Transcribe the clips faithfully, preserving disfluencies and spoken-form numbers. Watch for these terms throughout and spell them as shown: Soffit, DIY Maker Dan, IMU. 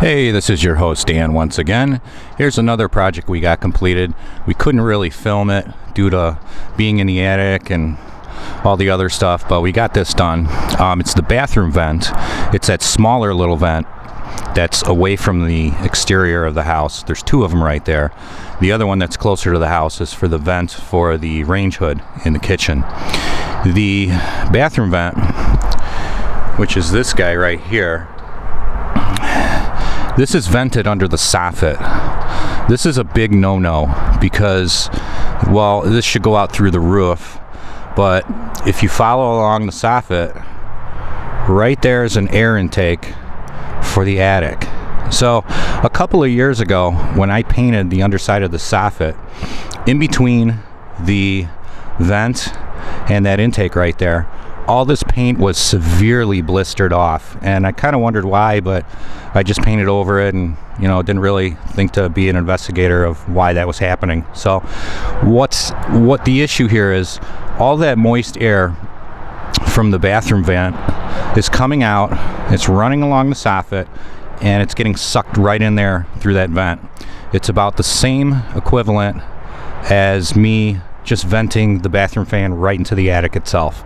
Hey, this is your host Dan once again. Here's another project we got completed. We couldn't really film it due to being in the attic and all the other stuff, but we got this done. Um, it's the bathroom vent. It's that smaller little vent that's away from the exterior of the house. There's two of them right there. The other one that's closer to the house is for the vent for the range hood in the kitchen. The bathroom vent, which is this guy right here, this is vented under the soffit. This is a big no-no because, well, this should go out through the roof, but if you follow along the soffit, right there is an air intake for the attic. So a couple of years ago, when I painted the underside of the soffit, in between the vent and that intake right there, all this paint was severely blistered off, and I kind of wondered why, but I just painted over it and, you know, didn't really think to be an investigator of why that was happening. So what's what the issue here is, all that moist air from the bathroom vent is coming out, it's running along the soffit, and it's getting sucked right in there through that vent. It's about the same equivalent as me just venting the bathroom fan right into the attic itself.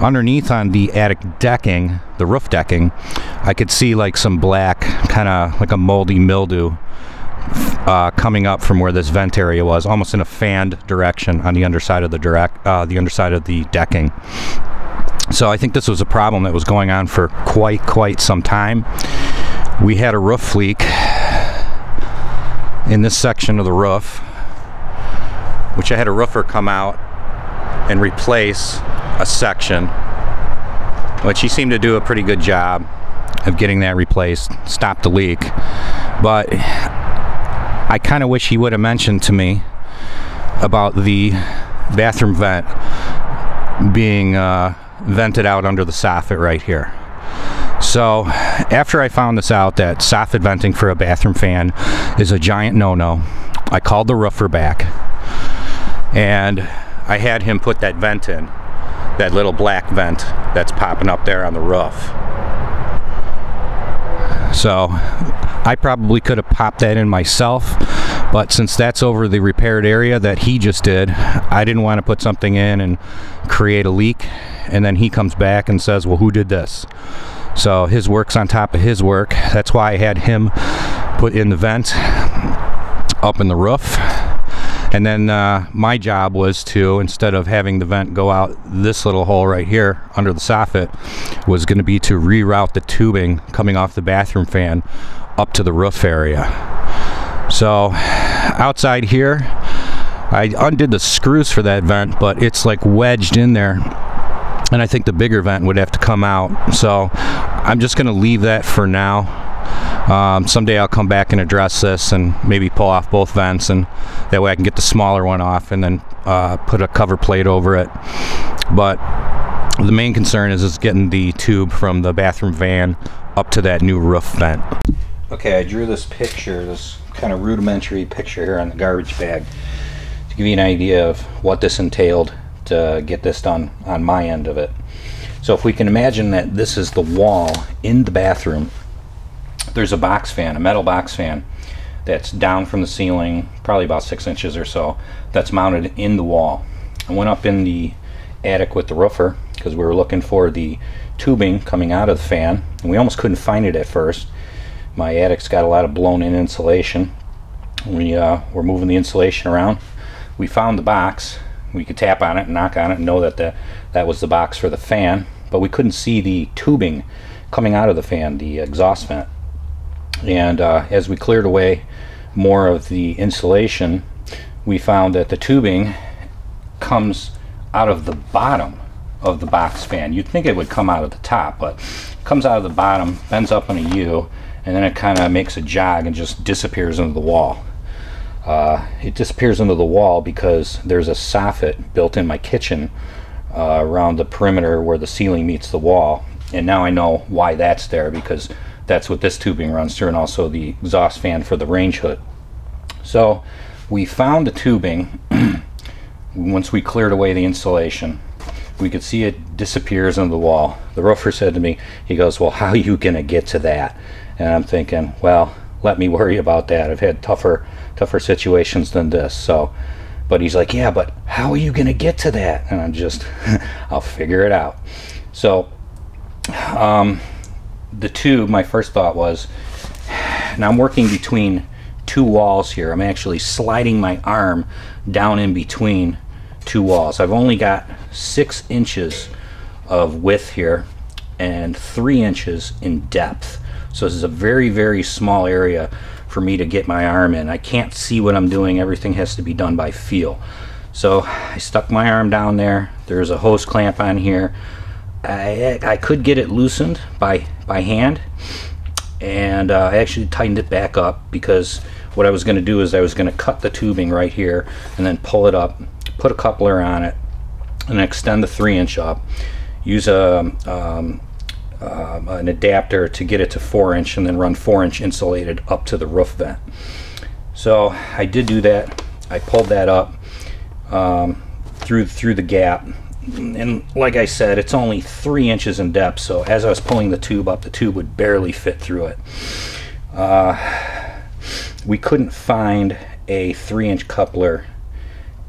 Underneath on the attic decking, the roof decking, I could see like some black, kind of like a moldy mildew uh, coming up from where this vent area was, almost in a fanned direction on the underside of the direct, uh, the underside of the decking. So I think this was a problem that was going on for quite, quite some time. We had a roof leak in this section of the roof, which I had a roofer come out and replace a section, which he seemed to do a pretty good job of getting that replaced, stopped the leak. But I kind of wish he would have mentioned to me about the bathroom vent being uh, vented out under the soffit right here. So after I found this out, that soffit venting for a bathroom fan is a giant no-no, I called the roofer back, and I had him put that vent in, that little black vent that's popping up there on the roof. So I probably could have popped that in myself, but since that's over the repaired area that he just did, I didn't want to put something in and create a leak, and then he comes back and says, well, who did this? So his work's on top of his work. That's why I had him put in the vent up in the roof. And then uh, my job was to, instead of having the vent go out this little hole right here under the soffit, was going to be to reroute the tubing coming off the bathroom fan up to the roof area. So outside here, I undid the screws for that vent, but it's like wedged in there, and I think the bigger vent would have to come out. So I'm just going to leave that for now. Um, someday I'll come back and address this and maybe pull off both vents, and that way I can get the smaller one off and then uh, put a cover plate over it. But the main concern is, is getting the tube from the bathroom van up to that new roof vent. Okay, I drew this picture, this kind of rudimentary picture here on the garbage bag to give you an idea of what this entailed to get this done on my end of it. So if we can imagine that this is the wall in the bathroom, there's a box fan, a metal box fan, that's down from the ceiling, probably about six inches or so, that's mounted in the wall. I went up in the attic with the roofer because we were looking for the tubing coming out of the fan, and we almost couldn't find it at first. My attic's got a lot of blown in insulation. We uh, were moving the insulation around. We found the box. We could tap on it and knock on it and know that the, that was the box for the fan, but we couldn't see the tubing coming out of the fan, the exhaust vent. And uh, as we cleared away more of the insulation, we found that the tubing comes out of the bottom of the box fan. You'd think it would come out of the top, but it comes out of the bottom, bends up in a U, and then it kind of makes a jog and just disappears into the wall. Uh, it disappears into the wall because there's a soffit built in my kitchen uh, around the perimeter where the ceiling meets the wall. And now I know why that's there, because that's what this tubing runs through, and also the exhaust fan for the range hood. So we found the tubing. Once we cleared away the insulation, we could see it disappears into the wall. The roofer said to me, he goes, well, how are you gonna get to that? And I'm thinking, well, let me worry about that. I've had tougher tougher situations than this. So, but he's like, yeah, but how are you gonna get to that? And I'm just, I'll figure it out. So um, the two, my first thought was, now I'm working between two walls here. I'm actually sliding my arm down in between two walls. I've only got six inches of width here and three inches in depth. So this is a very, very small area for me to get my arm in. I can't see what I'm doing. Everything has to be done by feel. So I stuck my arm down there. There's a hose clamp on here. I, I could get it loosened by, by hand, and uh, I actually tightened it back up, because what I was going to do is I was going to cut the tubing right here and then pull it up, put a coupler on it, and extend the three inch up, use a um, Um, an adapter to get it to four inch, and then run four inch insulated up to the roof vent. So I did do that. I pulled that up um, through through the gap, and like I said, it's only three inches in depth, so as I was pulling the tube up, the tube would barely fit through it. Uh, we couldn't find a three inch coupler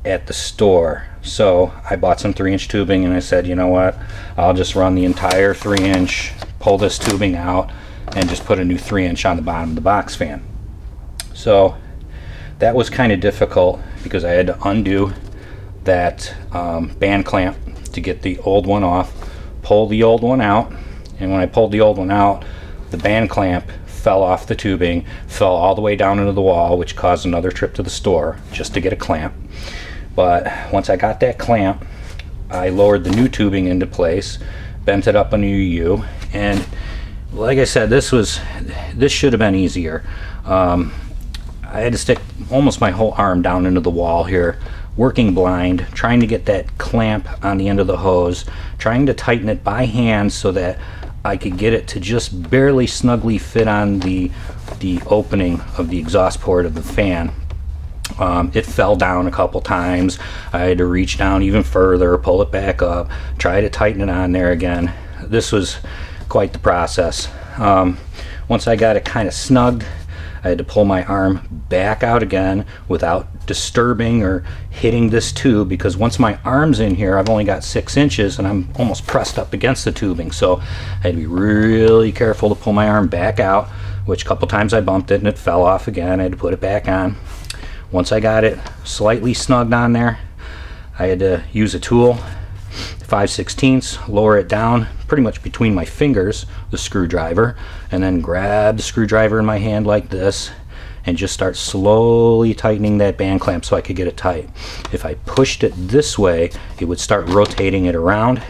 at the store, so I bought some three inch tubing, and I said, you know what, I'll just run the entire three inch, pull this tubing out, and just put a new three inch on the bottom of the box fan. So that was kind of difficult, because I had to undo that um, band clamp to get the old one off, pull the old one out, and when I pulled the old one out, the band clamp fell off the tubing, fell all the way down into the wall, which caused another trip to the store just to get a clamp. But once I got that clamp, I lowered the new tubing into place, bent it up a new U, and like I said, this was this should have been easier. Um, I had to stick almost my whole arm down into the wall here, working blind, trying to get that clamp on the end of the hose, trying to tighten it by hand so that I could get it to just barely snugly fit on the the opening of the exhaust port of the fan. Um, it fell down a couple times. I had to reach down even further, pull it back up, try to tighten it on there again. This was quite the process. Um, once I got it kind of snugged, I had to pull my arm back out again without disturbing or hitting this tube, because once my arm's in here, I've only got six inches and I'm almost pressed up against the tubing. So I had to be really careful to pull my arm back out, which a couple times I bumped it and it fell off again. I had to put it back on. Once I got it slightly snugged on there, I had to use a tool, five sixteenths, lower it down pretty much between my fingers, the screwdriver, and then grab the screwdriver in my hand like this and just start slowly tightening that band clamp so I could get it tight. If I pushed it this way, it would start rotating it around,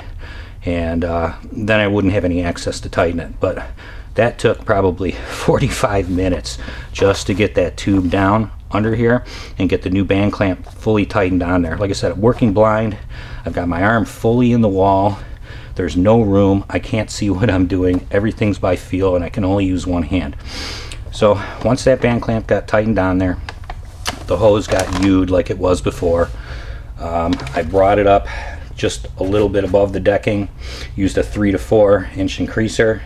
and uh, then I wouldn't have any access to tighten it. But that took probably forty-five minutes just to get that tube down under here and get the new band clamp fully tightened on there. Like I said, I'm working blind. I've got my arm fully in the wall. There's no room. I can't see what I'm doing. Everything's by feel, and I can only use one hand. So once that band clamp got tightened on there, the hose got U'd like it was before. Um, I brought it up just a little bit above the decking, used a three to four inch increaser,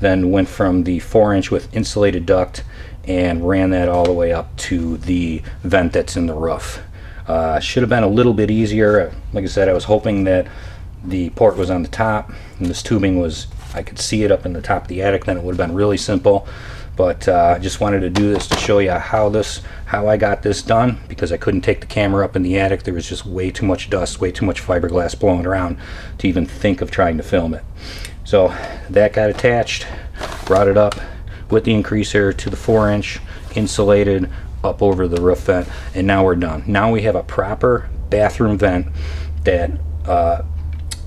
then went from the four inch with insulated duct and ran that all the way up to the vent that's in the roof. Uh, should have been a little bit easier. Like I said, I was hoping that the port was on the top and this tubing was, I could see it up in the top of the attic, then it would have been really simple. But I uh, just wanted to do this to show you how this, how I got this done, because I couldn't take the camera up in the attic. There was just way too much dust, way too much fiberglass blowing around to even think of trying to film it. So that got attached, brought it up with the increaser to the four inch, insulated up over the roof vent, and now we're done. Now we have a proper bathroom vent that uh,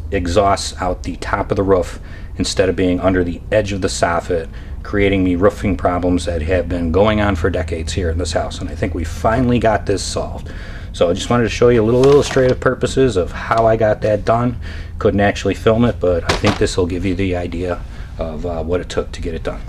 exhausts out the top of the roof instead of being under the edge of the soffit, creating the roofing problems that have been going on for decades here in this house. And I think we finally got this solved. So I just wanted to show you a little illustrative purposes of how I got that done. Couldn't actually film it, but I think this will give you the idea of uh, what it took to get it done.